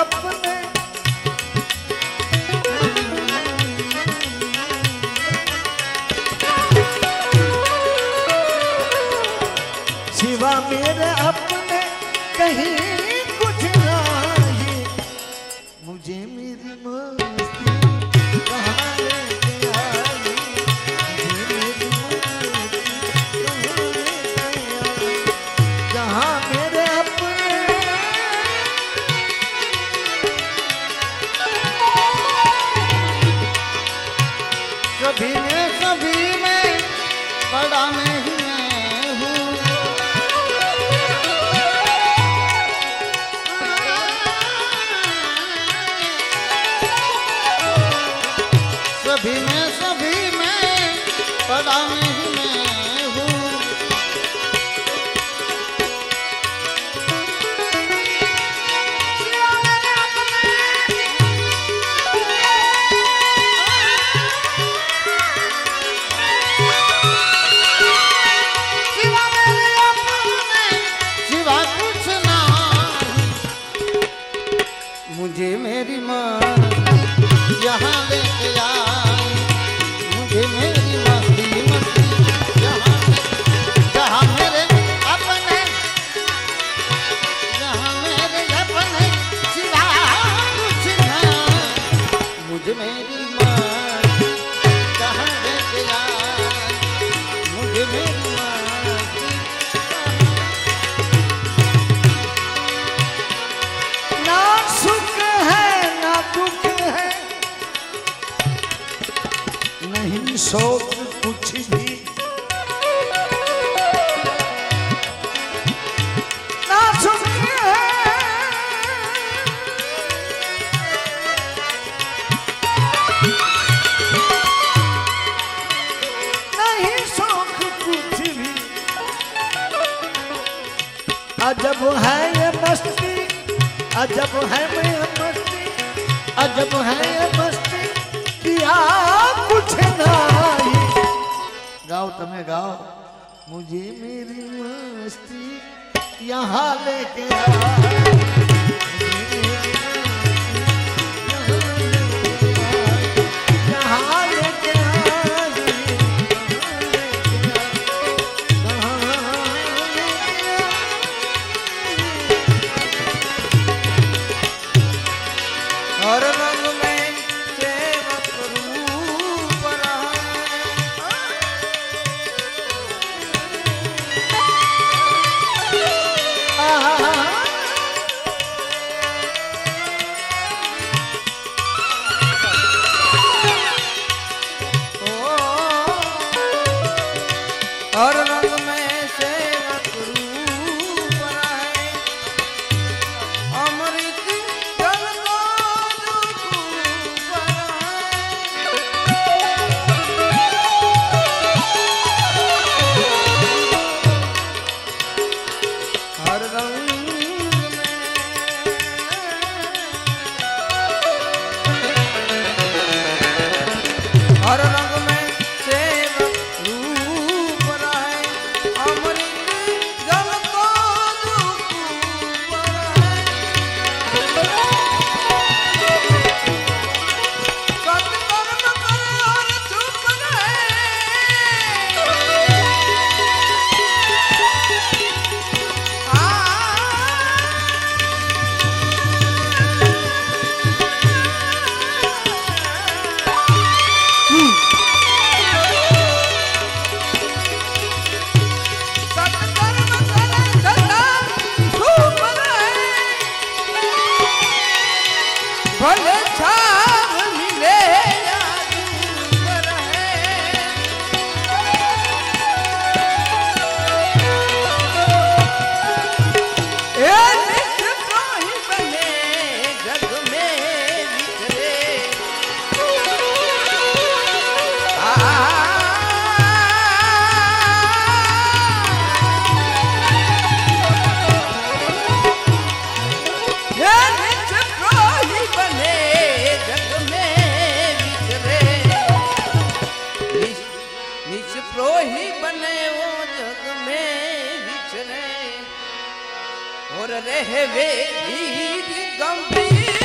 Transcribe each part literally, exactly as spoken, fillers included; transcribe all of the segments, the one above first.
अपने सिवा मेरे अपने कहीं कुछ नहीं, मुझे मेरी मस्ती कहाँ अजब है ये मस्ती, अजब है मैं मस्ती, अजब है ये मस्ती किया कुछ नहीं। गाओ तमें गाओ, मुझे मेरी मस्ती यहाँ लेके आ। और रहे वे गंभीर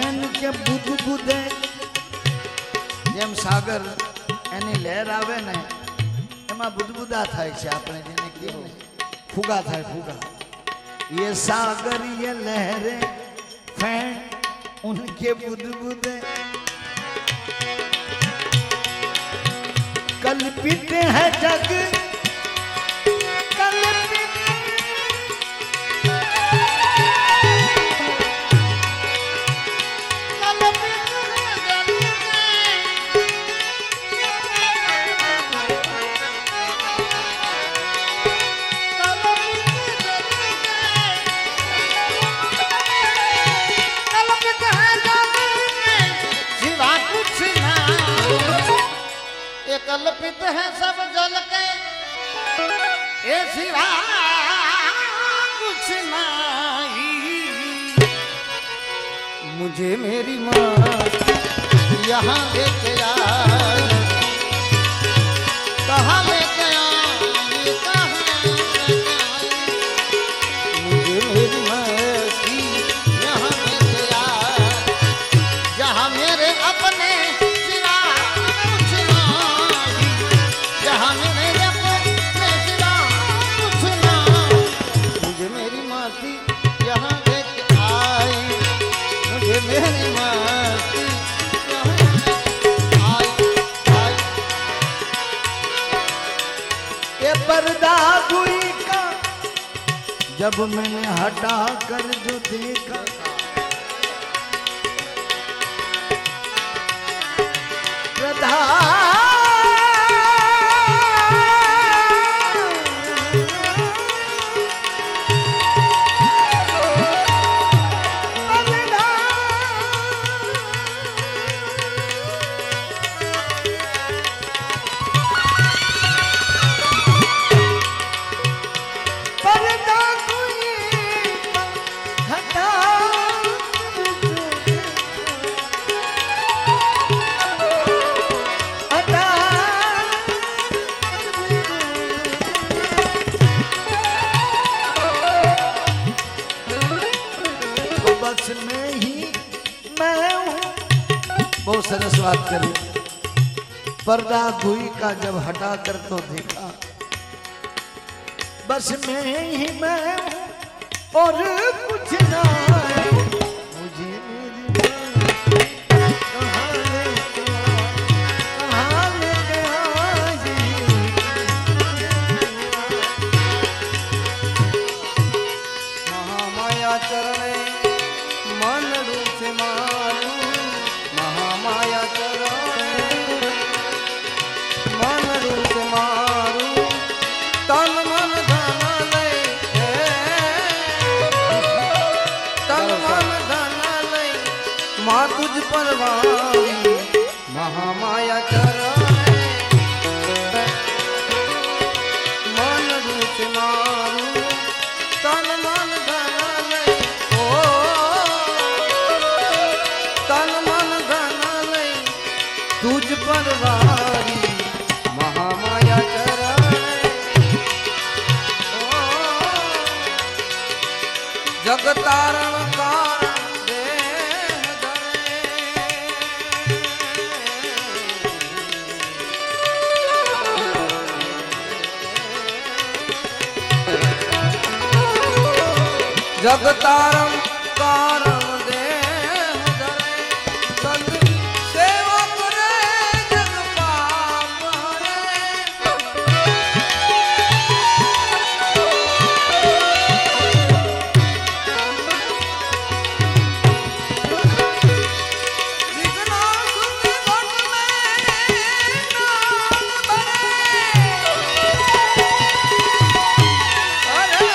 बहन के बुध बुधे जेम सागर एनी लहर आवे ने एमां बुदबुदा थाय छे। आपणे जेने कीधुं फुगा थाय, फुगा। ये सागर ये लहरे फैन उनके बुदबुदे, कल्पित है जग कल्पित, कल्पित है सब जल के ए सिवा कुछ नहीं। मुझे मेरी माँ यहाँ लेके आई, कहाँ लेके आई, कहाँ लेके आई। मुझे मेरी माँ यहाँ लेके आई, जहाँ मेरे अपने जब मैंने हटा कर जो देखा, प्रधा सरस बात करी। पर्दा भूई का जब हटा कर तो देखा, बस मैं ही मैं और कुछ ना। मुझे मेरी कहाँ लेके कहाँ लेके महामाया चरणे मन रूप मारू, महामाया चरणे मन रूप मारू, तन मन धन लय तन मन धन लय माँ तुझ परवारी। महामाया चरणे मन रूप मारू, तन मन धन लय ओ तन मन धन लय तुझ परवारी। महामाया चरणे ओ जगतारण कारण देह धरे। जगतारण कारण देह धरे, संत सेवा करे जग पाप हरे। जितना सुने घट में नाम परे। अरे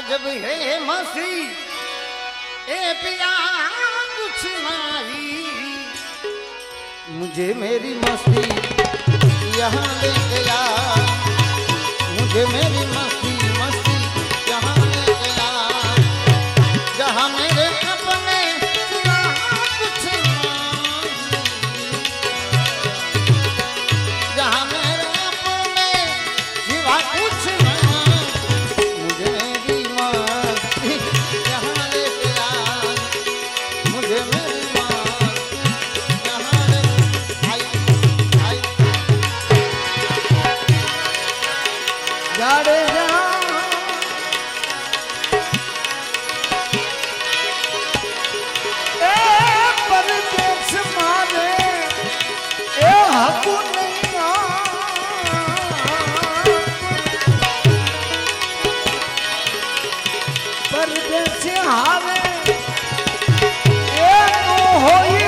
अजब है मसी ए पिया कुछ नहीं, मुझे मेरी मस्ती यहाँ ले गया, मुझे मेरी मस्ती मस्ती यहाँ ले गया, जहाँ मेरे अपने सिवा कुछ नहीं, जहाँ मेरे अपने सिवा कुछ नहीं, मुझे मेरी मस्ती यहाँ ले गया, मुझे मेरी जाड़े जा ए परदेश मारे ए हकु नैया परदेश हावे ए तो होई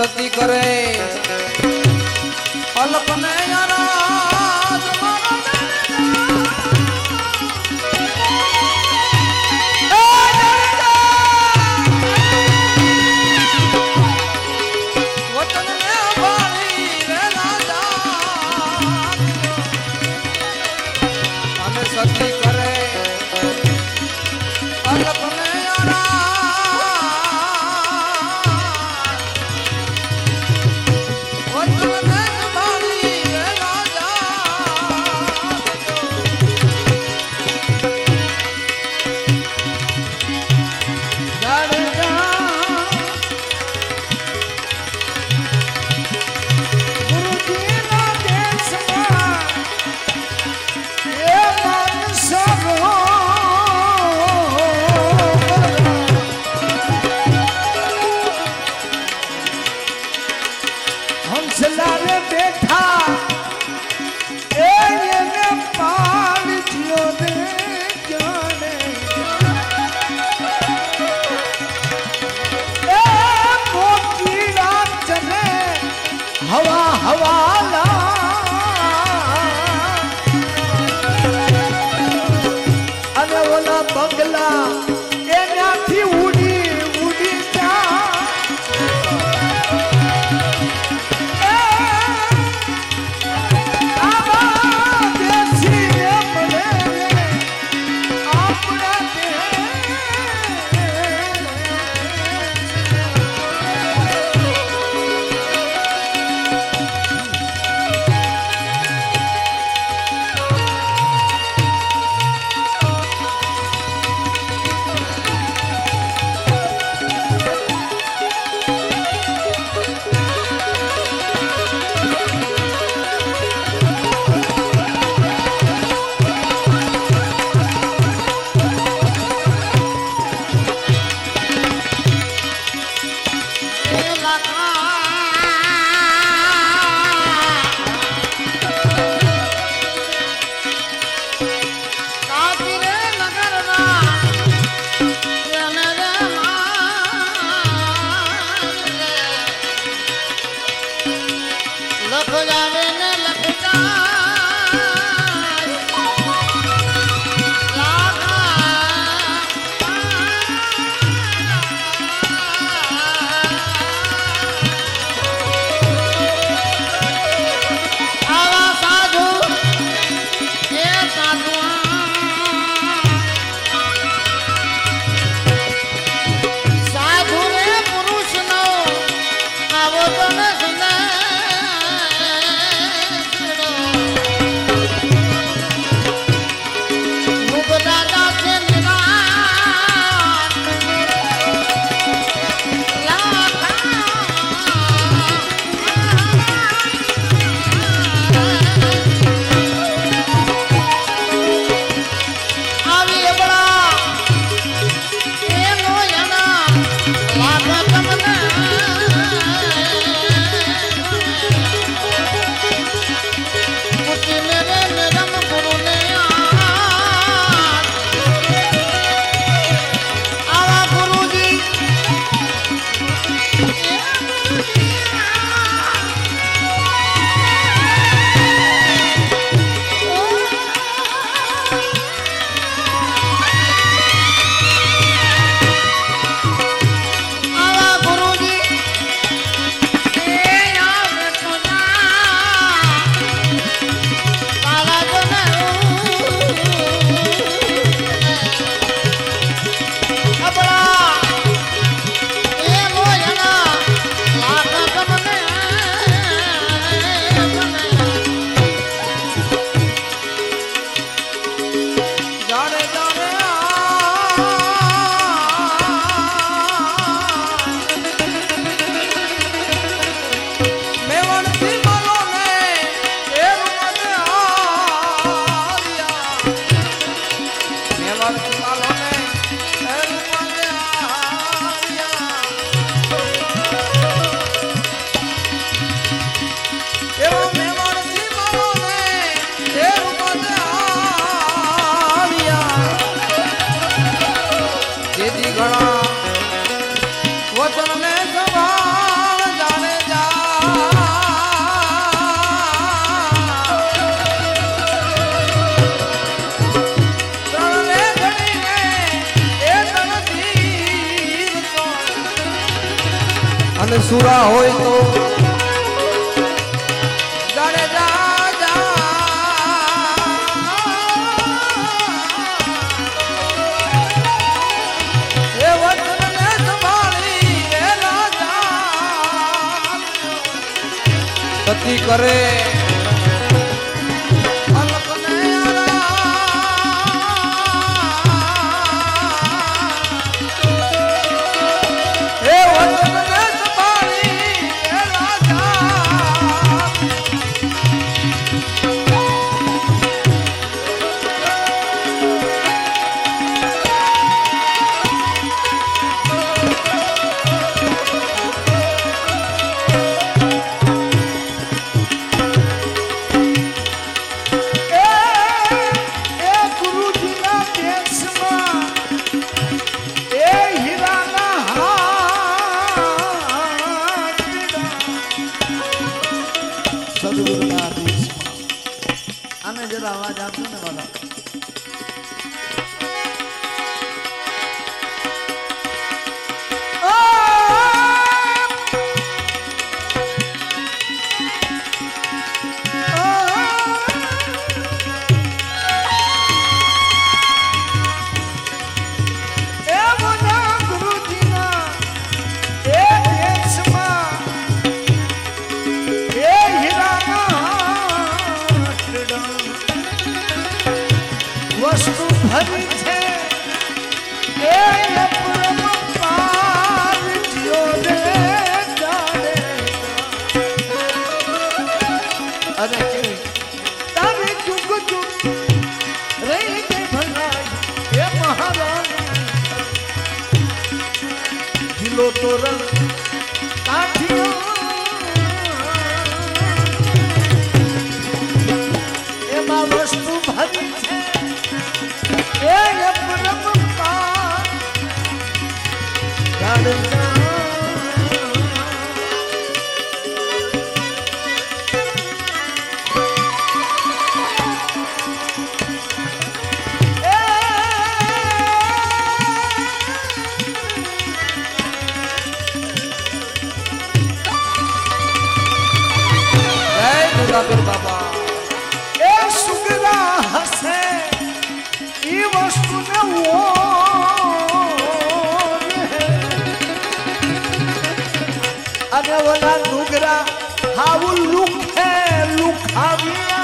सती करे अलपने हवा हवाला સુરા હોય તો જાણે જા જા એ વતનને સંભાળી એ રાજા પતિ કરે जागर बाबा ए सुगरा हसे ई वस्तु न वो अने वाला नुगरा हाउ लुक है लुक हाविया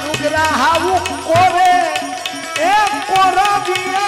नुगरा हाउ कोरे ए कोरा दिया